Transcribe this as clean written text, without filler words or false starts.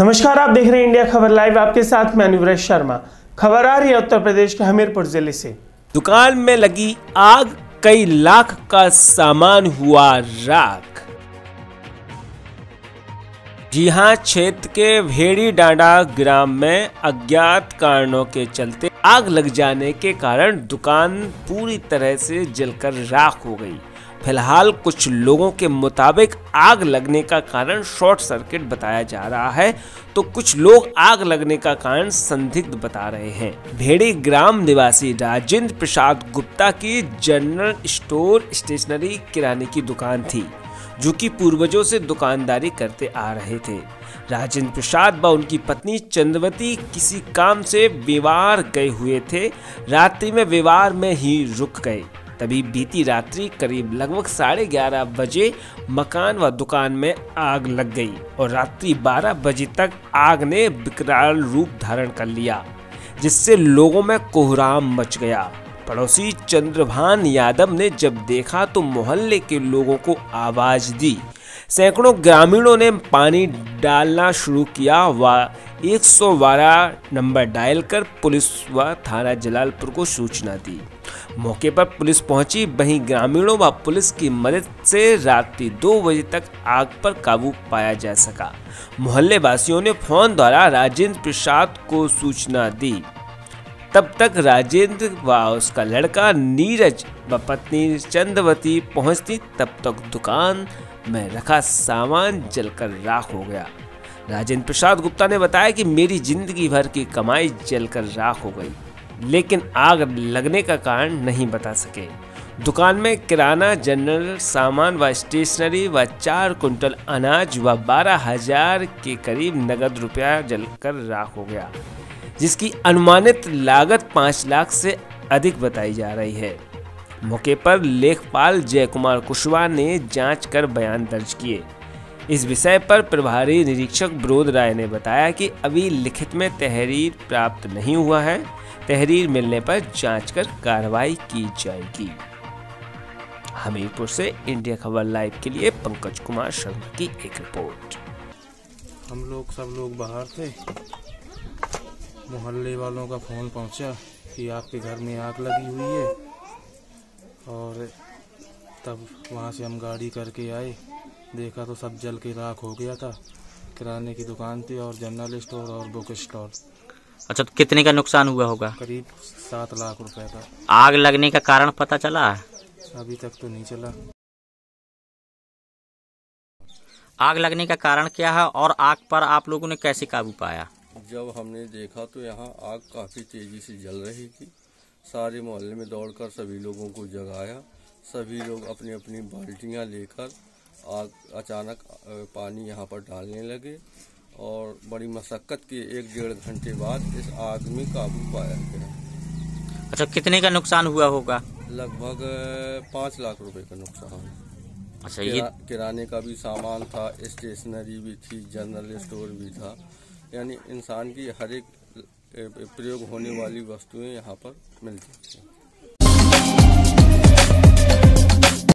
नमस्कार, आप देख रहे हैं इंडिया खबर लाइव। आपके साथ मैं विनोद शर्मा। खबर आ रही है उत्तर प्रदेश के हमीरपुर जिले से। दुकान में लगी आग, कई लाख का सामान हुआ राख। जी हां, क्षेत्र के भेड़ी डांडा ग्राम में अज्ञात कारणों के चलते आग लग जाने के कारण दुकान पूरी तरह से जलकर राख हो गई। फिलहाल कुछ लोगों के मुताबिक आग लगने का कारण शॉर्ट सर्किट बताया जा रहा है, तो कुछ लोग आग लगने का कारण संदिग्ध बता रहे हैं। भेड़ी ग्राम निवासी राजेंद्र प्रसाद गुप्ता की जनरल स्टोर स्टेशनरी किराने की दुकान थी, जो कि पूर्वजों से दुकानदारी करते आ रहे थे। राजेंद्र प्रसाद व उनकी पत्नी चंद्रवती किसी काम से विवार गए हुए थे। रात्रि में विवार में ही रुक गए। तभी बीती रात्रि करीब लगभग 11:30 बजे मकान व दुकान में आग लग गई और रात्रि 12 बजे तक आग ने विकराल रूप धारण कर लिया, जिससे लोगों में कोहराम मच गया। पड़ोसी चंद्रभान यादव ने जब देखा तो मोहल्ले के लोगों को आवाज दी। सैकड़ों ग्रामीणों ने पानी डालना शुरू किया व 112 नंबर डायल कर पुलिस व थाना जलालपुर को सूचना दी। मौके पर पुलिस पहुंची। वहीं ग्रामीणों व पुलिस की मदद से रात्रि 2 बजे तक आग पर काबू पाया जा सका। मोहल्ले वासियों ने फोन द्वारा राजेंद्र प्रसाद को सूचना दी। तब तक राजेंद्र व उसका लड़का नीरज व पत्नी चंद्रवती पहुंचती, तब तक दुकान में रखा सामान जलकर राख हो गया। राजेंद्र प्रसाद गुप्ता ने बताया कि मेरी जिंदगी भर की कमाई जलकर राख हो गई, लेकिन आग लगने का कारण नहीं बता सके। दुकान में किराना, जनरल सामान व स्टेशनरी व 4 कुंटल अनाज व 12,000 के करीब नगद रुपया जलकर राख हो गया, जिसकी अनुमानित लागत 5 लाख से अधिक बताई जा रही है। मौके पर लेखपाल जय कुमार कुशवाहा ने जांच कर बयान दर्ज किए। इस विषय पर प्रभारी निरीक्षक विनोद राय ने बताया कि अभी लिखित में तहरीर प्राप्त नहीं हुआ है। तहरीर मिलने पर जांच कर कार्रवाई की जाएगी। हमीरपुर से इंडिया खबर लाइव के लिए पंकज कुमार शर्मा की एक रिपोर्ट। हम लोग सब बाहर थे। मोहल्ले वालों का फोन पहुंचा कि आपके घर में आग लगी हुई है, और तब वहां से हम गाड़ी करके आए। देखा तो सब जल के राख हो गया था। किराने की दुकान थी और जनरल स्टोर और बुक स्टोर। अच्छा, तो कितने का नुकसान हुआ होगा? करीब 7 लाख रुपए का। आग लगने का कारण पता चला? अभी तक तो नहीं चला। आग लगने का कारण क्या है और आग पर आप लोगों ने कैसे काबू पाया? जब हमने देखा तो यहाँ आग काफी तेजी से जल रही थी। सारे मोहल्ले में दौड़कर सभी लोगों को जगाया। सभी लोग अपनी अपनी बाल्टियाँ लेकर आग अचानक पानी यहाँ पर डालने लगे, और बड़ी मशक्कत के 1-1.5 घंटे बाद इस आग में काबू पाया गया। अच्छा, कितने का नुकसान हुआ होगा? लगभग 5 लाख रुपए का नुकसान। अच्छा, ये किराने का भी सामान था, स्टेशनरी भी थी, जनरल स्टोर भी था, यानी इंसान की हर एक प्रयोग होने वाली वस्तुएं यहाँ पर मिलती थी।